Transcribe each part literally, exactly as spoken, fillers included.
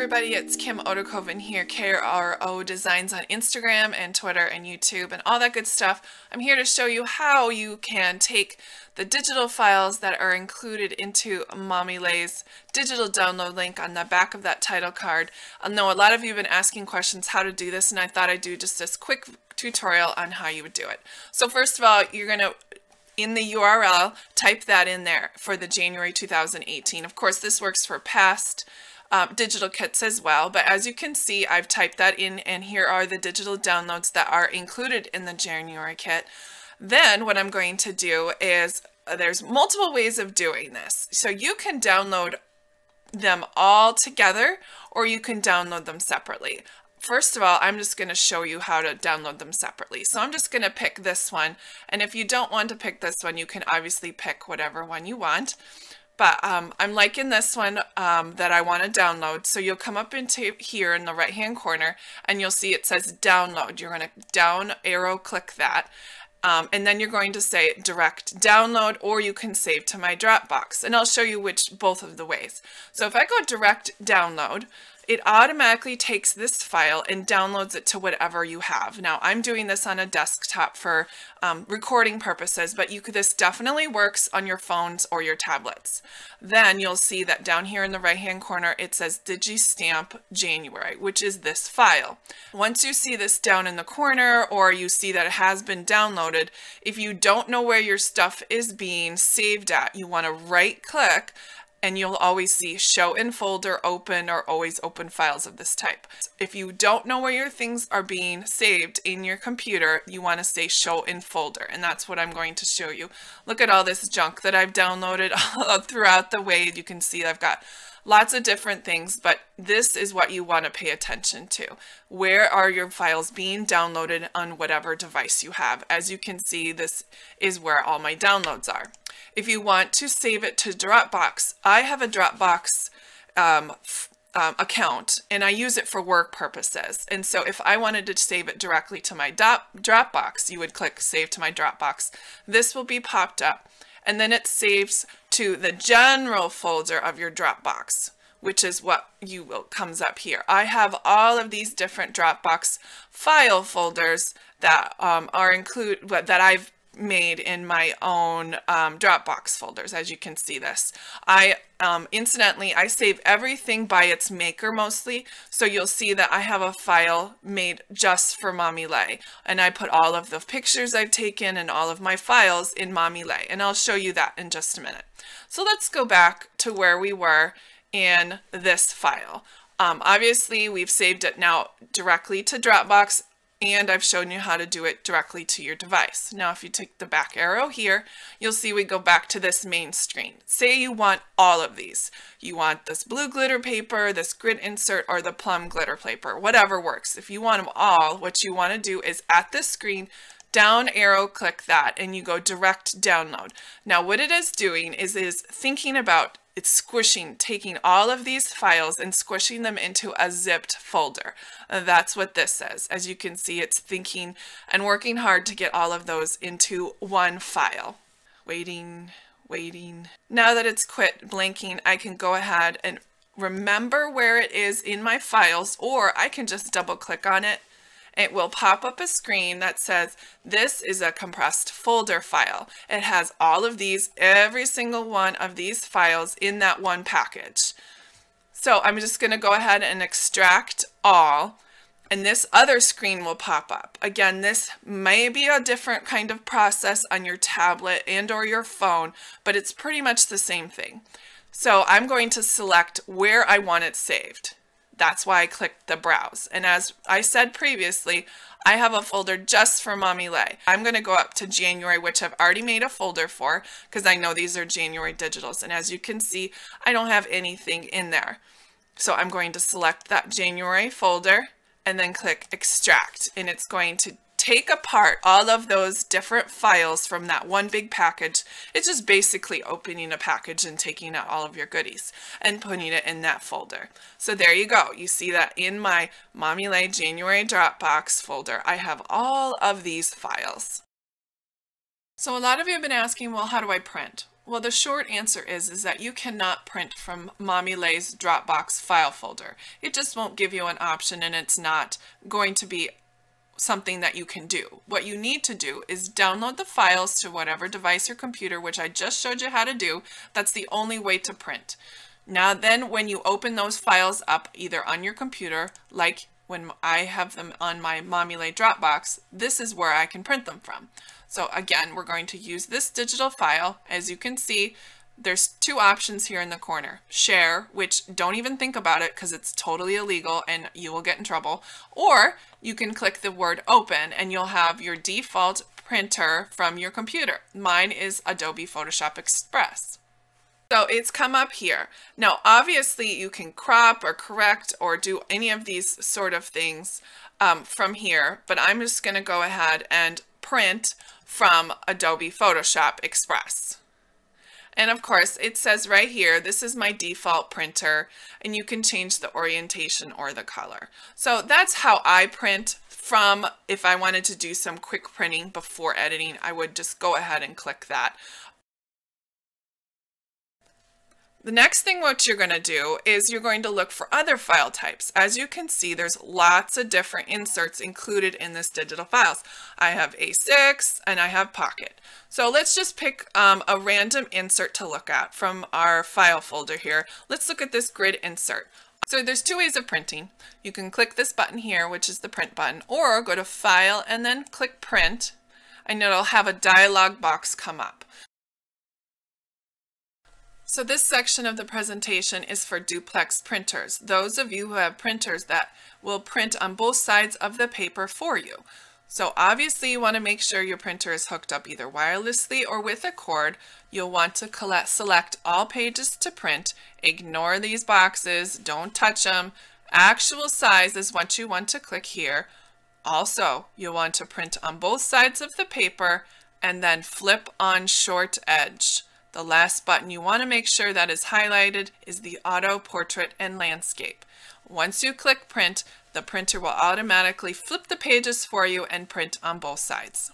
everybody, it's Kim Odekhoven here, K R O Designs on Instagram and Twitter and YouTube and all that good stuff. I'm here to show you how you can take the digital files that are included into Mommy Lhey's digital download link on the back of that title card. I know a lot of you have been asking questions how to do this, and I thought I'd do just this quick tutorial on how you would do it. So first of all, you're going to, in the U R L, type that in there for the January two thousand eighteen. Of course, this works for past um, digital kits as well, but as you can see, I've typed that in, and here are the digital downloads that are included in the January kit. Then what I'm going to do is, uh, there's multiple ways of doing this. So you can download them all together, or you can download them separately. First of all, I'm just going to show you how to download them separately. So I'm just going to pick this one, and if you don't want to pick this one, you can obviously pick whatever one you want. But um, I'm liking this one um, that I want to download. So you'll come up into here in the right-hand corner, and you'll see it says download. You're going to down arrow click that. Um, and then you're going to say direct download, or you can save to my Dropbox, and I'll show you which both of the ways. So if I go direct download, it automatically takes this file and downloads it to whatever you have. Now I'm doing this on a desktop for um, recording purposes, but you could, this definitely works on your phones or your tablets. Then you'll see that down here in the right hand corner it says DigiStamp January, which is this file. Once you see this down in the corner, or you see that it has been downloaded, if you don't know where your stuff is being saved at, you want to right click, and you'll always see show in folder, open, or always open files of this type. If you don't know where your things are being saved in your computer, you want to say show in folder, and that's what I'm going to show you. Look at all this junk that I've downloaded all throughout the way. You can see I've got lots of different things, but this is what you want to pay attention to. Where are your files being downloaded on whatever device you have? As you can see, this is where all my downloads are. If you want to save it to Dropbox, I have a Dropbox um, um, account, and I use it for work purposes. And so if I wanted to save it directly to my Dropbox, you would click Save to my Dropbox. This will be popped up, and then it saves to the general folder of your Dropbox, which is what you will comes up here. I have all of these different Dropbox file folders that um, are include that I've made in my own um, Dropbox folders, as you can see this. I um, incidentally, I save everything by its maker mostly, so you'll see that I have a file made just for Mommy Lhey, and I put all of the pictures I've taken and all of my files in Mommy Lhey, and I'll show you that in just a minute. So let's go back to where we were in this file. Um, obviously, we've saved it now directly to Dropbox, and I've shown you how to do it directly to your device. Now if you take the back arrow here, you'll see we go back to this main screen. Say you want all of these. You want this blue glitter paper, this grid insert, or the plum glitter paper, whatever works. If you want them all, what you want to do is at this screen, down arrow click that, and you go direct download. Now what it is doing is is thinking about, it's squishing, taking all of these files and squishing them into a zipped folder. And that's what this says. As you can see, it's thinking and working hard to get all of those into one file. Waiting, waiting. Now that it's quit blinking, I can go ahead and remember where it is in my files, or I can just double click on it. It will pop up a screen that says, this is a compressed folder file. It has all of these, every single one of these files in that one package. So I'm just going to go ahead and extract all, and this other screen will pop up. Again, this may be a different kind of process on your tablet and or your phone, but it's pretty much the same thing. So I'm going to select where I want it saved. That's why I clicked the browse. And as I said previously, I have a folder just for Mommy Lhey. I'm going to go up to January, which I've already made a folder for, because I know these are January digitals. And as you can see, I don't have anything in there. So I'm going to select that January folder and then click extract. And it's going to take apart all of those different files from that one big package. It's just basically opening a package and taking out all of your goodies and putting it in that folder. So there you go. You see that in my Mommy Lhey January Dropbox folder, I have all of these files. So a lot of you have been asking, well, how do I print? Well, the short answer is, is that you cannot print from Mommy Lhey's Dropbox file folder. It just won't give you an option, and it's not going to be something that you can do. What you need to do is download the files to whatever device or computer, which I just showed you how to do. That's the only way to print. Now then, when you open those files up, either on your computer, like when I have them on my Mommy Lhey Dropbox, this is where I can print them from. So again, we're going to use this digital file. As you can see, there's two options here in the corner. Share, which don't even think about it because it's totally illegal and you will get in trouble. Or you can click the word open and you'll have your default printer from your computer. Mine is Adobe Photoshop Express. So it's come up here. Now, obviously you can crop or correct or do any of these sort of things um, from here, but I'm just gonna go ahead and print from Adobe Photoshop Express. And of course, it says right here, this is my default printer, and you can change the orientation or the color. So that's how I print from. If I wanted to do some quick printing before editing, I would just go ahead and click that. The next thing what you're going to do is you're going to look for other file types. As you can see, there's lots of different inserts included in this digital files. I have A six and I have Pocket. So let's just pick um, a random insert to look at from our file folder here. Let's look at this grid insert. So there's two ways of printing. You can click this button here, which is the print button, or go to File and then click Print, and it'll have a dialog box come up. So this section of the presentation is for duplex printers, those of you who have printers that will print on both sides of the paper for you. So obviously you want to make sure your printer is hooked up either wirelessly or with a cord. You'll want to collect, select all pages to print, ignore these boxes, don't touch them. Actual size is what you want to click here. Also, you'll want to print on both sides of the paper and then flip on short edge. The last button you want to make sure that is highlighted is the Auto Portrait and Landscape. Once you click Print, the printer will automatically flip the pages for you and print on both sides.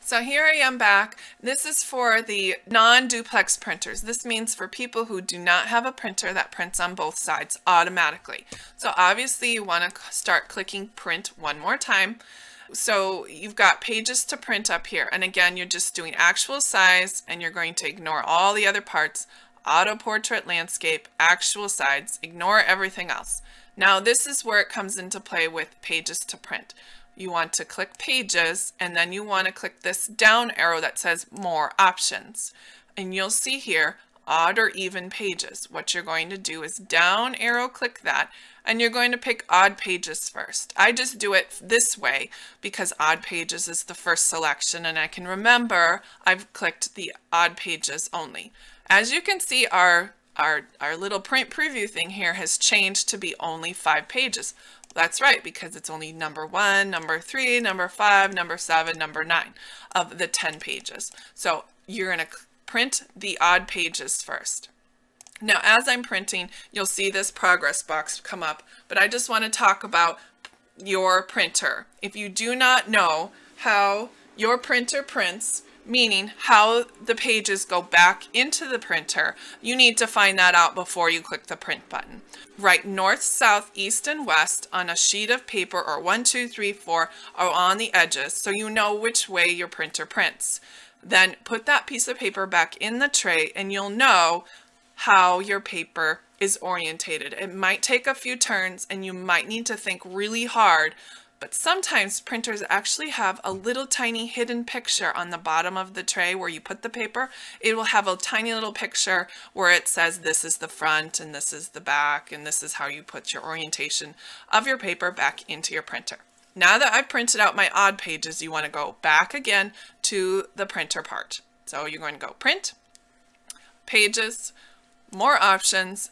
So here I am back. This is for the non-duplex printers. This means for people who do not have a printer that prints on both sides automatically. So obviously you want to start clicking Print one more time. So you've got pages to print up here, and again you're just doing actual size and you're going to ignore all the other parts. Auto Portrait, Landscape, actual size, ignore everything else. Now this is where it comes into play with pages to print. You want to click Pages and then you want to click this down arrow that says More Options, and you'll see here Odd or Even Pages. What you're going to do is down arrow click that, and you're going to pick odd pages first. I just do it this way because odd pages is the first selection, and I can remember I've clicked the odd pages only. As you can see, our our our little print preview thing here has changed to be only five pages. That's right, because it's only number one, number three, number five, number seven, number nine of the ten pages. So you're going to print the odd pages first. Now, as I'm printing, you'll see this progress box come up, but I just want to talk about your printer. If you do not know how your printer prints, meaning how the pages go back into the printer, you need to find that out before you click the print button. Write north, south, east, and west on a sheet of paper, or one, two, three, four, or on the edges, so you know which way your printer prints. Then put that piece of paper back in the tray and you'll know how your paper is orientated. It might take a few turns and you might need to think really hard, but sometimes printers actually have a little tiny hidden picture on the bottom of the tray where you put the paper. It will have a tiny little picture where it says this is the front and this is the back and this is how you put your orientation of your paper back into your printer. Now that I've printed out my odd pages, you want to go back again to the printer part. So you're going to go Print, Pages, More Options,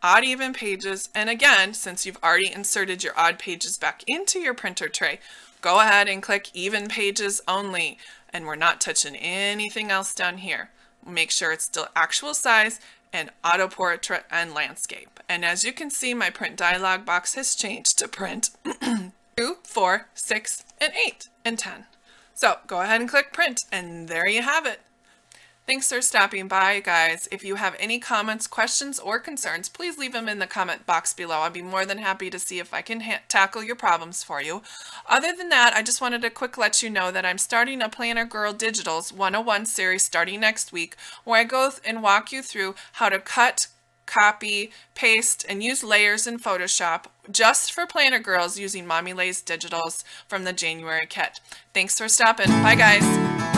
Odd Even Pages, and again, since you've already inserted your odd pages back into your printer tray, go ahead and click Even Pages Only, and we're not touching anything else down here. Make sure it's still actual size and Auto Portrait and Landscape. And as you can see, my print dialog box has changed to Print two, four, six, and eight, and ten. So go ahead and click Print, and there you have it. Thanks for stopping by, guys. If you have any comments, questions, or concerns, please leave them in the comment box below. I'd be more than happy to see if I can ha tackle your problems for you. Other than that, I just wanted to quick let you know that I'm starting a Planner Girl Digitals one oh one series starting next week, where I go and walk you through how to cut, copy, paste, and use layers in Photoshop just for Planner Girls using Mommy Lhey's Digitals from the January kit. Thanks for stopping. Bye, guys.